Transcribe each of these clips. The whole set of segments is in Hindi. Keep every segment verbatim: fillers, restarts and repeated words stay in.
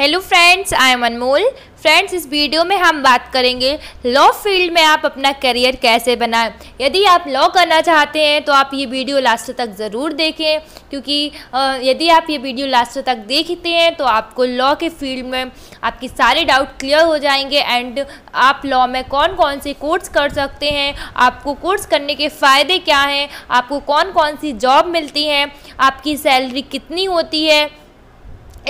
Hello friends, I am Anmol. Friends, इस वीडियो में हम बात करेंगे लॉ फील्ड में आप अपना करियर कैसे बनाएं। यदि आप लॉ करना चाहते हैं तो आप ये वीडियो लास्ट तक ज़रूर देखें, क्योंकि यदि आप ये वीडियो लास्ट तक देखते हैं तो आपको लॉ के फील्ड में आपके सारे डाउट क्लियर हो जाएंगे एंड आप लॉ में कौन कौन से कोर्स कर सकते हैं, आपको कोर्स करने के फ़ायदे क्या हैं, आपको कौन कौन सी जॉब मिलती हैं, आपकी सैलरी कितनी होती है,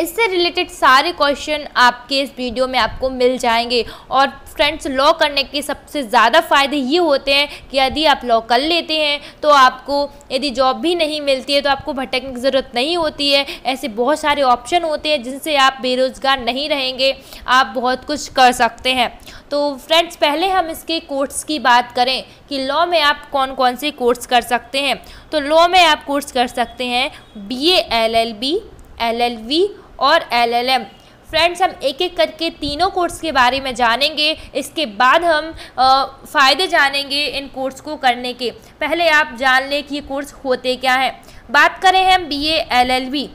इससे रिलेटेड सारे क्वेश्चन आपके इस वीडियो में आपको मिल जाएंगे। और फ्रेंड्स, लॉ करने के सबसे ज़्यादा फ़ायदे ये होते हैं कि यदि आप लॉ कर लेते हैं तो आपको यदि जॉब भी नहीं मिलती है तो आपको भटकने की ज़रूरत नहीं होती है। ऐसे बहुत सारे ऑप्शन होते हैं जिनसे आप बेरोज़गार नहीं रहेंगे, आप बहुत कुछ कर सकते हैं। तो फ्रेंड्स, पहले हम इसके कोर्स की बात करें कि लॉ में आप कौन कौन से कोर्स कर सकते हैं। तो लॉ में आप कोर्स कर सकते हैं B A L L B, L L B और एल एल एम। फ्रेंड्स, हम एक एक करके तीनों कोर्स के बारे में जानेंगे। इसके बाद हम फ़ायदे जानेंगे इन कोर्स को करने के। पहले आप जान लें कि ये कोर्स होते क्या हैं। बात करें हम B A L L B.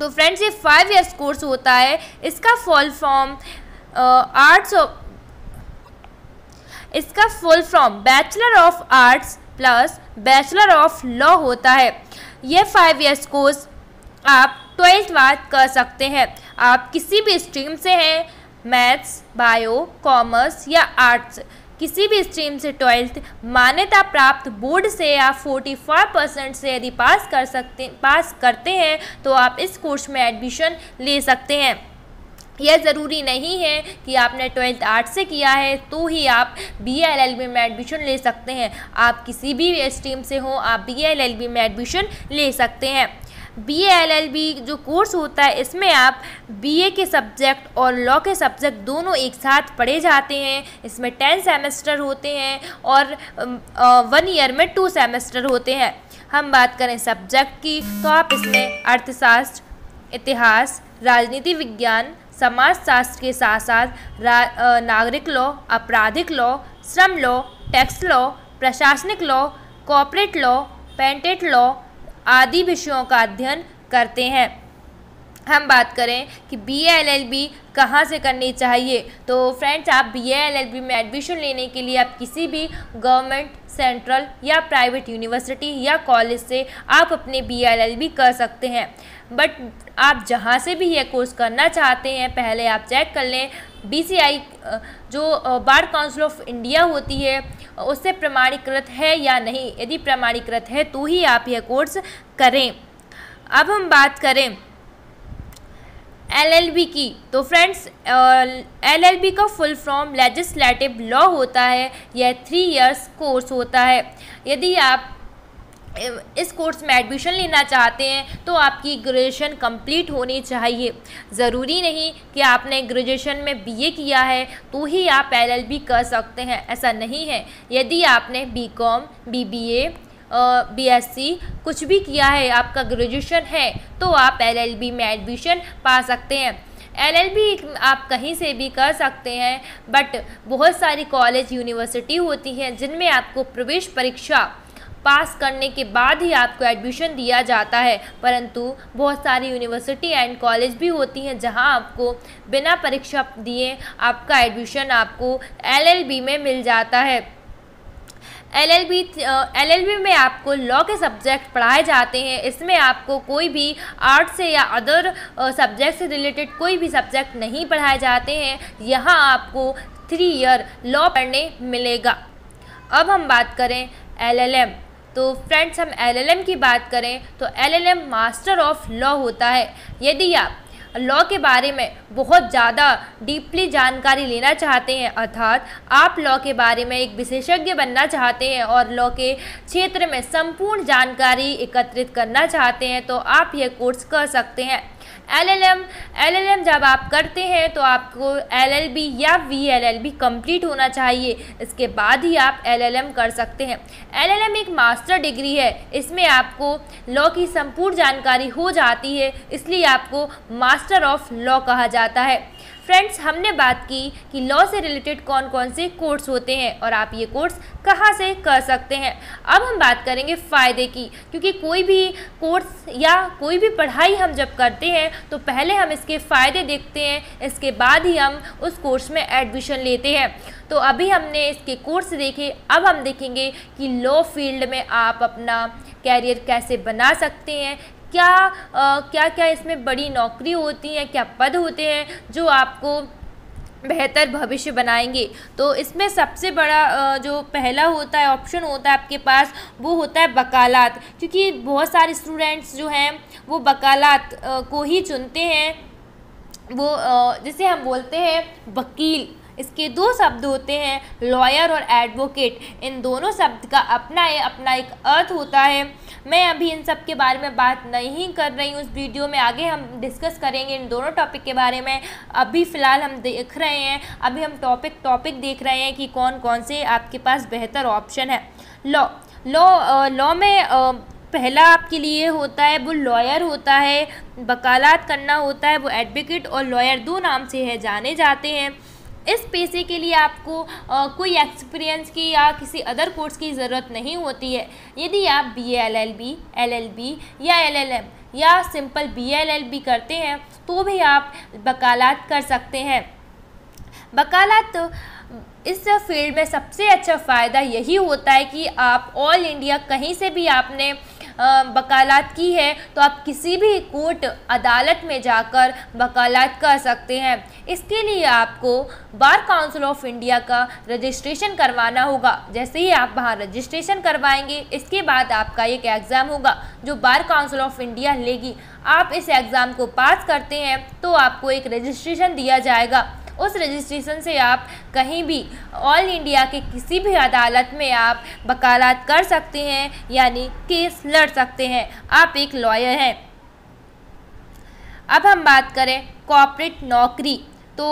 तो फ्रेंड्स, ये फाइव ईयर्स कोर्स होता है। इसका फुल फॉर्म आर्ट्स ऑफ इसका full form bachelor of arts plus bachelor of law होता है। यह फाइव ईयर्स कोर्स आप ट्वेल्थ बात कर सकते हैं। आप किसी भी स्ट्रीम से हैं, मैथ्स, बायो, कॉमर्स या आर्ट्स, किसी भी स्ट्रीम से ट्वेल्थ मान्यता प्राप्त बोर्ड से आप पैंतालीस परसेंट से यदि पास कर सकते पास करते हैं तो आप इस कोर्स में एडमिशन ले सकते हैं। यह ज़रूरी नहीं है कि आपने ट्वेल्थ आर्ट्स से किया है तो ही आप B A L L B में एडमिशन ले सकते हैं। आप किसी भी स्ट्रीम से हो, आप B A L L B में एडमिशन ले सकते हैं। B A L L B जो कोर्स होता है, इसमें आप बीए के सब्जेक्ट और लॉ के सब्जेक्ट दोनों एक साथ पढ़े जाते हैं। इसमें टेन सेमेस्टर होते हैं और वन ईयर में टू सेमेस्टर होते हैं। हम बात करें सब्जेक्ट की, तो आप इसमें अर्थशास्त्र, इतिहास, राजनीति विज्ञान, समाजशास्त्र के साथ साथ नागरिक लॉ, आपराधिक लॉ, श्रम लॉ, टैक्स लॉ, प्रशासनिक law, corporate law, patent law आदि विषयों का अध्ययन करते हैं। हम बात करें कि B A L L B कहाँ से करनी चाहिए। तो फ्रेंड्स, आप B A L L B में एडमिशन लेने के लिए आप किसी भी गवर्नमेंट, सेंट्रल या प्राइवेट यूनिवर्सिटी या कॉलेज से आप अपने B A L L B कर सकते हैं। बट आप जहाँ से भी यह कोर्स करना चाहते हैं, पहले आप चेक कर लें बी सी आई जो बार काउंसिल ऑफ इंडिया होती है उससे प्रमाणीकृत है या नहीं। यदि प्रमाणीकृत है तो ही आप यह कोर्स करें। अब हम बात करें एल एल बी की। तो फ्रेंड्स, एल एल बी का फुल फॉर्म लेजिस्लेटिव लॉ होता है। यह थ्री इयर्स कोर्स होता है। यदि आप इस कोर्स में एडमिशन लेना चाहते हैं तो आपकी ग्रेजुएशन कंप्लीट होनी चाहिए। ज़रूरी नहीं कि आपने ग्रेजुएशन में बीए किया है तो ही आप एल एल बी कर सकते हैं, ऐसा नहीं है। यदि आपने बीकॉम, बीबीए, बीएससी कुछ भी किया है, आपका ग्रेजुएशन है तो आप एल एल बी में एडमिशन पा सकते हैं। एल एल बी आप कहीं से भी कर सकते हैं, बट बहुत सारी कॉलेज, यूनिवर्सिटी होती हैं जिनमें आपको प्रवेश परीक्षा पास करने के बाद ही आपको एडमिशन दिया जाता है। परंतु बहुत सारी यूनिवर्सिटी एंड कॉलेज भी होती हैं जहां आपको बिना परीक्षा दिए आपका एडमिशन आपको एल एल बी में मिल जाता है। L L B L L B में आपको लॉ के सब्जेक्ट पढ़ाए जाते हैं। इसमें आपको कोई भी आर्ट से या अदर सब्जेक्ट से रिलेटेड कोई भी सब्जेक्ट नहीं पढ़ाए जाते हैं। यहाँ आपको थ्री ईयर लॉ पढ़ने मिलेगा। अब हम बात करें एल एल एम। तो फ्रेंड्स, हम एल एल एम की बात करें तो L L M master of law होता है। यदि आप लॉ के बारे में बहुत ज़्यादा डीपली जानकारी लेना चाहते हैं, अर्थात आप लॉ के बारे में एक विशेषज्ञ बनना चाहते हैं और लॉ के क्षेत्र में संपूर्ण जानकारी एकत्रित करना चाहते हैं, तो आप यह कोर्स कर सकते हैं। L L M L L M जब आप करते हैं तो आपको एल एल बी या B L L B complete होना चाहिए, इसके बाद ही आप एल एल एम कर सकते हैं। एल एल एम एक मास्टर डिग्री है। इसमें आपको लॉ की संपूर्ण जानकारी हो जाती है, इसलिए आपको मास्टर ऑफ लॉ कहा जाता है। फ्रेंड्स, हमने बात की कि लॉ से रिलेटेड कौन कौन से कोर्स होते हैं और आप ये कोर्स कहाँ से कर सकते हैं। अब हम बात करेंगे फ़ायदे की, क्योंकि कोई भी कोर्स या कोई भी पढ़ाई हम जब करते हैं तो पहले हम इसके फ़ायदे देखते हैं, इसके बाद ही हम उस कोर्स में एडमिशन लेते हैं। तो अभी हमने इसके कोर्स देखे, अब हम देखेंगे कि लॉ फील्ड में आप अपना कैरियर कैसे बना सकते हैं, क्या आ, क्या क्या इसमें बड़ी नौकरी होती हैं, क्या पद होते हैं जो आपको बेहतर भविष्य बनाएंगे। तो इसमें सबसे बड़ा जो पहला होता है ऑप्शन होता है आपके पास, वो होता है वकालत, क्योंकि बहुत सारे स्टूडेंट्स जो हैं वो वकालत को ही चुनते हैं। वो जिसे हम बोलते हैं वकील, इसके दो शब्द होते हैं लॉयर और एडवोकेट। इन दोनों शब्द का अपना अपना एक अर्थ होता है। मैं अभी इन सब के बारे में बात नहीं कर रही हूँ इस वीडियो में, आगे हम डिस्कस करेंगे इन दोनों टॉपिक के बारे में। अभी फ़िलहाल हम देख रहे हैं, अभी हम टॉपिक टॉपिक देख रहे हैं कि कौन कौन से आपके पास बेहतर ऑप्शन है। लॉ लॉ लॉ में आ, पहला आपके लिए होता है वो लॉयर होता है, वकालत करना होता है वो एडवोकेट और लॉयर दो नाम से है जाने जाते हैं। इस पेशे के लिए आपको आ, कोई एक्सपीरियंस की या किसी अदर कोर्स की ज़रूरत नहीं होती है। यदि आप B A L L B, L L B या एल एल एम या simple B A L L B करते हैं तो भी आप वकालत कर सकते हैं। वकालत इस फील्ड में सबसे अच्छा फ़ायदा यही होता है कि आप ऑल इंडिया कहीं से भी आपने वकालत की है तो आप किसी भी कोर्ट अदालत में जाकर वकालत कर सकते हैं। इसके लिए आपको बार काउंसिल ऑफ इंडिया का रजिस्ट्रेशन करवाना होगा। जैसे ही आप वहाँ रजिस्ट्रेशन करवाएंगे, इसके बाद आपका एक एग्ज़ाम होगा जो बार काउंसिल ऑफ इंडिया लेगी। आप इस एग्ज़ाम को पास करते हैं तो आपको एक रजिस्ट्रेशन दिया जाएगा। उस रजिस्ट्रेशन से आप कहीं भी ऑल इंडिया के किसी भी अदालत में आप वकालत कर सकते हैं, यानी केस लड़ सकते हैं। आप एक लॉयर हैं। अब हम बात करें कॉर्पोरेट नौकरी, तो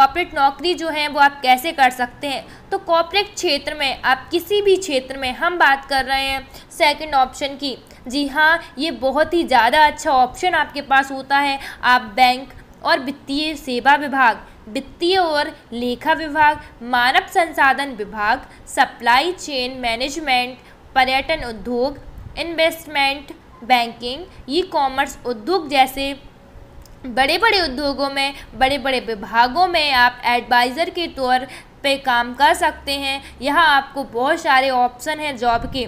कॉर्पोरेट नौकरी जो है वो आप कैसे कर सकते हैं। तो कॉर्पोरेट क्षेत्र में आप किसी भी क्षेत्र में, हम बात कर रहे हैं सेकंड ऑप्शन की। जी हाँ, ये बहुत ही ज़्यादा अच्छा ऑप्शन आपके पास होता है। आप बैंक और वित्तीय सेवा विभाग, वित्तीय और लेखा विभाग, मानव संसाधन विभाग, सप्लाई चेन मैनेजमेंट, पर्यटन उद्योग, इन्वेस्टमेंट बैंकिंग, ई कॉमर्स उद्योग जैसे बड़े बड़े उद्योगों में, बड़े बड़े विभागों में आप एडवाइज़र के तौर पे काम कर सकते हैं। यहाँ आपको बहुत सारे ऑप्शन हैं जॉब के।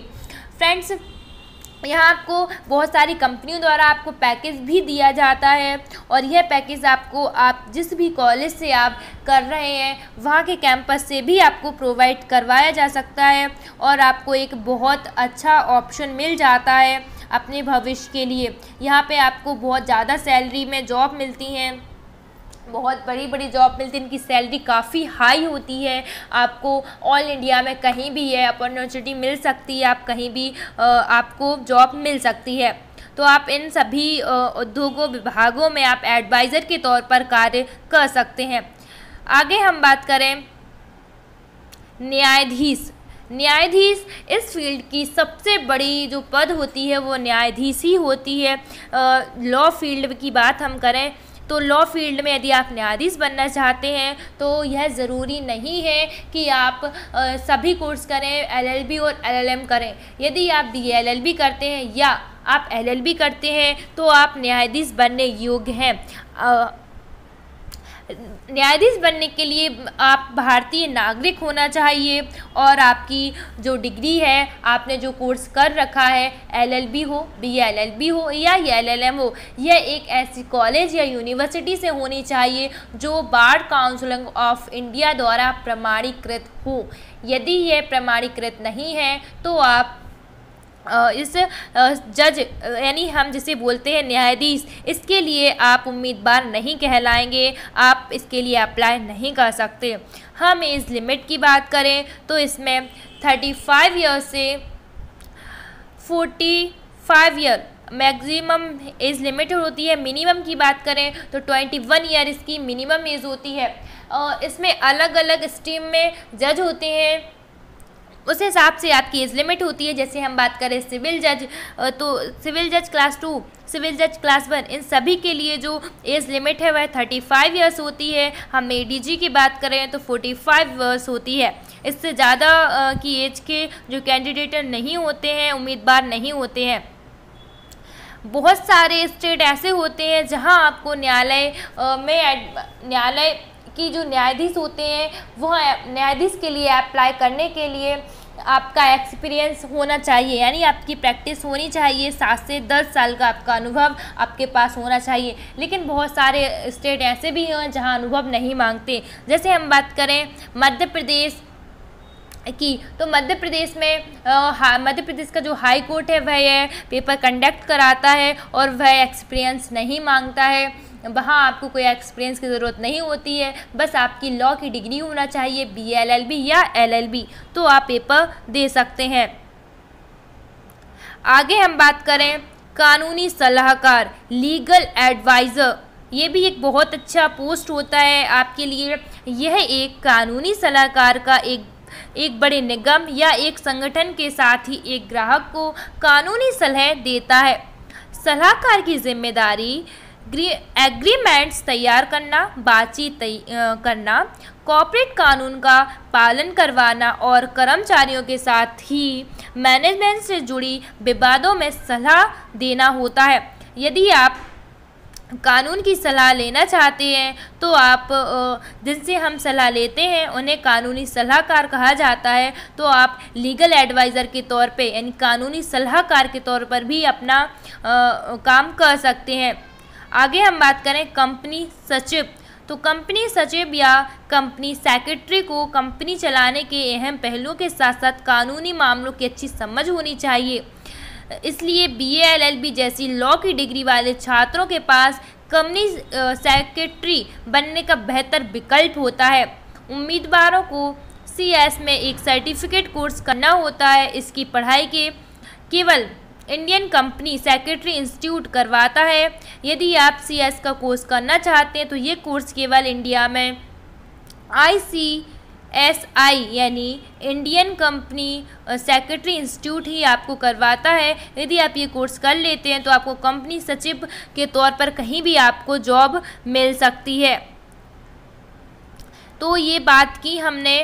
फ्रेंड्स, यहाँ आपको बहुत सारी कंपनियों द्वारा आपको पैकेज भी दिया जाता है और यह पैकेज आपको आप जिस भी कॉलेज से आप कर रहे हैं वहाँ के कैंपस से भी आपको प्रोवाइड करवाया जा सकता है और आपको एक बहुत अच्छा ऑप्शन मिल जाता है अपने भविष्य के लिए। यहाँ पे आपको बहुत ज़्यादा सैलरी में जॉब मिलती हैं, बहुत बड़ी बड़ी जॉब मिलती है, इनकी सैलरी काफ़ी हाई होती है। आपको ऑल इंडिया में कहीं भी ये अपॉर्चुनिटी मिल सकती है, आप कहीं भी आ, आपको जॉब मिल सकती है। तो आप इन सभी उद्योगों विभागों में आप एडवाइज़र के तौर पर कार्य कर सकते हैं। आगे हम बात करें न्यायाधीश। न्यायाधीश इस फील्ड की सबसे बड़ी जो पद होती है वो न्यायाधीश ही होती है। लॉ फील्ड की बात हम करें तो लॉ फील्ड में यदि आप न्यायाधीश बनना चाहते हैं तो यह ज़रूरी नहीं है कि आप आ, सभी कोर्स करें, एल एल बी और एल एल एम करें। यदि आप B A L L B करते हैं या आप एल एल बी करते हैं तो आप न्यायाधीश बनने योग्य हैं। न्यायाधीश बनने के लिए आप भारतीय नागरिक होना चाहिए और आपकी जो डिग्री है, आपने जो कोर्स कर रखा है, एल एल बी हो, B A L L B हो या एल एल एम हो, यह एक ऐसी कॉलेज या यूनिवर्सिटी से होनी चाहिए जो बार काउंसिल ऑफ इंडिया द्वारा प्रमाणीकृत हो। यदि यह प्रमाणीकृत नहीं है तो आप इस जज, यानी हम जिसे बोलते हैं न्यायाधीश, इसके लिए आप उम्मीदवार नहीं कहलाएंगे, आप इसके लिए अप्लाई नहीं कर सकते। हम एज लिमिट की बात करें तो इसमें पैंतीस ईयर्स से पैंतालीस ईयर मैक्सिमम एज लिमिट होती है। मिनिमम की बात करें तो इक्कीस ईयर इसकी मिनिमम एज होती है। इसमें अलग अलग स्ट्रीम में जज होते हैं उस हिसाब से आपकी एज लिमिट होती है। जैसे हम बात करें सिविल जज, तो सिविल जज क्लास टू, सिविल जज क्लास वन, इन सभी के लिए जो एज लिमिट है वह पैंतीस इयर्स होती है। हम एडीजी की बात करें तो पैंतालीस इयर्स होती है। इससे ज़्यादा की एज के जो कैंडिडेट नहीं होते हैं, उम्मीदवार नहीं होते हैं। बहुत सारे स्टेट ऐसे होते हैं जहां आपको न्यायालय में न्यायालय कि जो न्यायाधीश होते हैं वह न्यायाधीश के लिए अप्लाई करने के लिए आपका एक्सपीरियंस होना चाहिए, यानी आपकी प्रैक्टिस होनी चाहिए, सात से दस साल का आपका अनुभव आपके पास होना चाहिए। लेकिन बहुत सारे स्टेट ऐसे भी हैं जहां अनुभव नहीं मांगते। जैसे हम बात करें मध्य प्रदेश की, तो मध्य प्रदेश में मध्य प्रदेश का जो हाई कोर्ट है वह यह पेपर कंडक्ट कराता है और वह एक्सपीरियंस नहीं मांगता है। वहाँ आपको कोई एक्सपीरियंस की ज़रूरत नहीं होती है, बस आपकी लॉ की डिग्री होना चाहिए, बी एल एल बी या एल एल बी, तो आप पेपर दे सकते हैं। आगे हम बात करें कानूनी सलाहकार, लीगल एडवाइज़र, ये भी एक बहुत अच्छा पोस्ट होता है आपके लिए। यह एक कानूनी सलाहकार का एक एक बड़े निगम या एक संगठन के साथ ही एक ग्राहक को कानूनी सलाह देता है। सलाहकार की जिम्मेदारी एग्रीमेंट्स तैयार करना, बातचीत करना, कॉर्पोरेट कानून का पालन करवाना और कर्मचारियों के साथ ही मैनेजमेंट से जुड़ी विवादों में सलाह देना होता है। यदि आप कानून की सलाह लेना चाहते हैं तो आप जिनसे हम सलाह लेते हैं उन्हें कानूनी सलाहकार कहा जाता है। तो आप लीगल एडवाइज़र के तौर पे यानी कानूनी सलाहकार के तौर पर भी अपना आ, काम कर सकते हैं। आगे हम बात करें कंपनी सचिव, तो कंपनी सचिव या कंपनी सेक्रेटरी को कंपनी चलाने के अहम पहलुओं के साथ साथ कानूनी मामलों की अच्छी समझ होनी चाहिए। इसलिए बीए एलएलबी जैसी लॉ की डिग्री वाले छात्रों के पास कंपनी सेक्रेटरी बनने का बेहतर विकल्प होता है। उम्मीदवारों को सीएस में एक सर्टिफिकेट कोर्स करना होता है। इसकी पढ़ाई के केवल इंडियन कंपनी सेक्रेटरी इंस्टीट्यूट करवाता है। यदि आप सीएस का कोर्स करना चाहते हैं तो ये कोर्स केवल इंडिया में आई सी एस आई यानी इंडियन कंपनी सेक्रेटरी इंस्टीट्यूट ही आपको करवाता है। यदि आप ये कोर्स कर लेते हैं तो आपको कंपनी सचिव के तौर पर कहीं भी आपको जॉब मिल सकती है। तो ये बात की हमने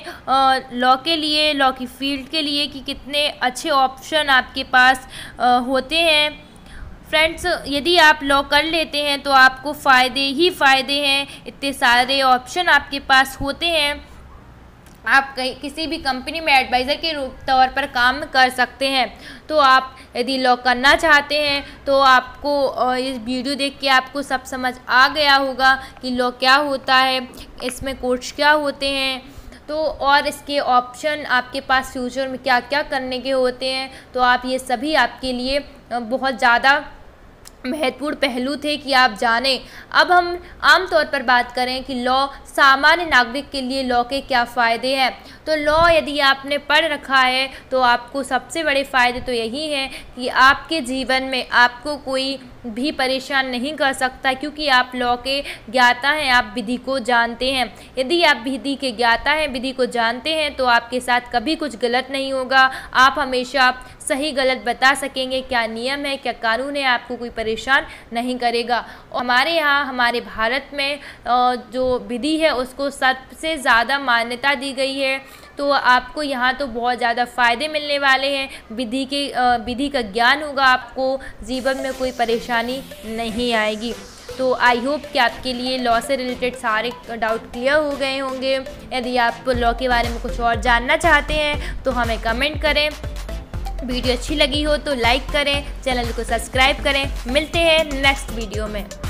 लॉ के लिए, लॉ की फील्ड के लिए कि कितने अच्छे ऑप्शन आपके पास आ, होते हैं। फ्रेंड्स, यदि आप लॉ कर लेते हैं तो आपको फ़ायदे ही फ़ायदे हैं। इतने सारे ऑप्शन आपके पास होते हैं। आप किसी भी कंपनी में एडवाइज़र के तौर पर काम कर सकते हैं। तो आप यदि लॉ करना चाहते हैं तो आपको इस वीडियो देख के आपको सब समझ आ गया होगा कि लॉ क्या होता है, इसमें कोर्स क्या होते हैं, तो और इसके ऑप्शन आपके पास फ्यूचर में क्या क्या करने के होते हैं। तो आप ये सभी आपके लिए बहुत ज़्यादा महत्वपूर्ण पहलू थे कि आप जानें। अब हम आम तौर पर बात करें कि लॉ सामान्य नागरिक के लिए लॉ के क्या फ़ायदे हैं। तो लॉ यदि आपने पढ़ रखा है तो आपको सबसे बड़े फ़ायदे तो यही हैं कि आपके जीवन में आपको कोई भी परेशान नहीं कर सकता, क्योंकि आप लॉ के ज्ञाता हैं, आप विधि को जानते हैं। यदि आप विधि के ज्ञाता हैं, विधि को जानते हैं, तो आपके साथ कभी कुछ गलत नहीं होगा। आप हमेशा सही गलत बता सकेंगे, क्या नियम है, क्या कानून है, आपको कोई परेशान नहीं करेगा। और हमारे यहाँ हमारे भारत में जो विधि है उसको सबसे ज़्यादा मान्यता दी गई है। तो आपको यहाँ तो बहुत ज़्यादा फ़ायदे मिलने वाले हैं। विधि के विधि का ज्ञान होगा, आपको जीवन में कोई परेशानी नहीं आएगी। तो आई होप कि आपके लिए लॉ से रिलेटेड सारे डाउट क्लियर हो गए होंगे। यदि आप लॉ के बारे में कुछ और जानना चाहते हैं तो हमें कमेंट करें। वीडियो अच्छी लगी हो तो लाइक करें, चैनल को सब्सक्राइब करें। मिलते हैं नेक्स्ट वीडियो में।